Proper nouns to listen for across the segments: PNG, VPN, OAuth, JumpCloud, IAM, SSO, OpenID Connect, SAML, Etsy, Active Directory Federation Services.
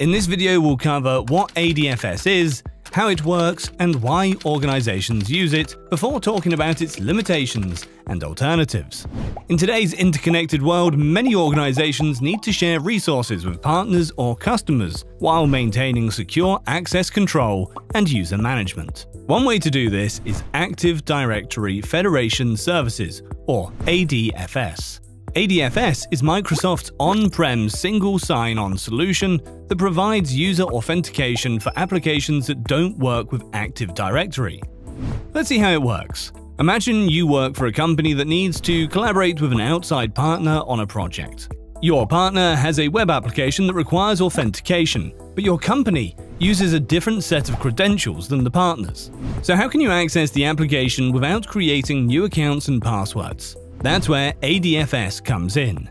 In this video, we'll cover what ADFS is, how it works, and why organizations use it, before talking about its limitations and alternatives. In today's interconnected world, many organizations need to share resources with partners or customers while maintaining secure access control and user management. One way to do this is Active Directory Federation Services, or ADFS. ADFS is Microsoft's on-prem single sign-on solution that provides user authentication for applications that don't work with Active Directory. Let's see how it works. Imagine you work for a company that needs to collaborate with an outside partner on a project. Your partner has a web application that requires authentication, but your company uses a different set of credentials than the partners. So how can you access the application without creating new accounts and passwords? That's where ADFS comes in.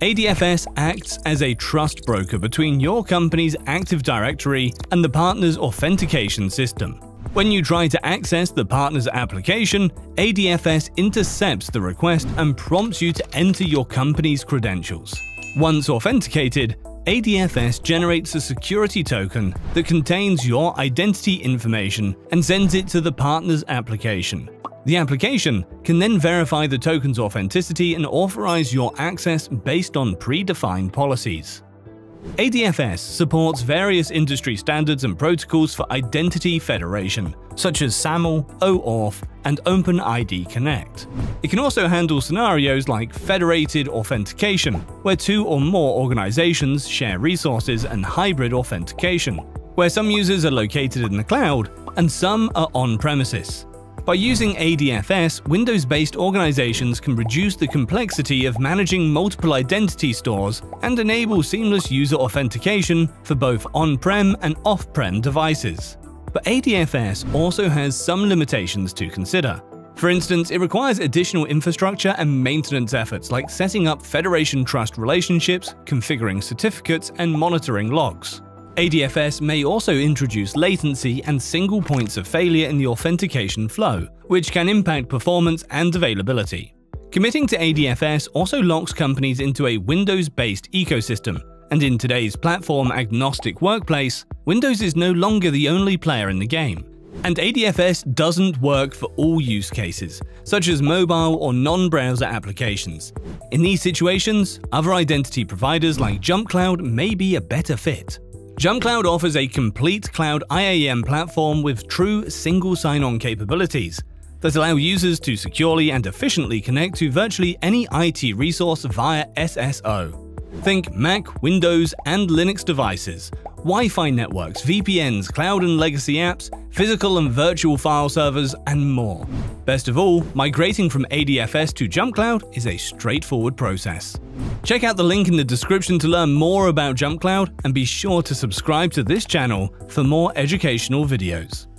ADFS acts as a trust broker between your company's Active Directory and the partner's authentication system. When you try to access the partner's application, ADFS intercepts the request and prompts you to enter your company's credentials. Once authenticated, ADFS generates a security token that contains your identity information and sends it to the partner's application. The application can then verify the token's authenticity and authorize your access based on predefined policies. ADFS supports various industry standards and protocols for identity federation, such as SAML, OAuth, and OpenID Connect. It can also handle scenarios like federated authentication, where two or more organizations share resources, and hybrid authentication, where some users are located in the cloud and some are on-premises. By using ADFS, Windows-based organizations can reduce the complexity of managing multiple identity stores and enable seamless user authentication for both on-prem and off-prem devices. But ADFS also has some limitations to consider. For instance, it requires additional infrastructure and maintenance efforts like setting up Federation Trust relationships, configuring certificates, and monitoring logs. ADFS may also introduce latency and single points of failure in the authentication flow, which can impact performance and availability. Committing to ADFS also locks companies into a Windows-based ecosystem, and in today's platform-agnostic workplace, Windows is no longer the only player in the game. And ADFS doesn't work for all use cases, such as mobile or non-browser applications. In these situations, other identity providers like JumpCloud may be a better fit. JumpCloud offers a complete cloud IAM platform with true single sign-on capabilities that allow users to securely and efficiently connect to virtually any IT resource via SSO. Think Mac, Windows, and Linux devices, Wi-Fi networks, VPNs, cloud and legacy apps, physical and virtual file servers, and more. Best of all, migrating from ADFS to JumpCloud is a straightforward process. Check out the link in the description to learn more about JumpCloud, and be sure to subscribe to this channel for more educational videos.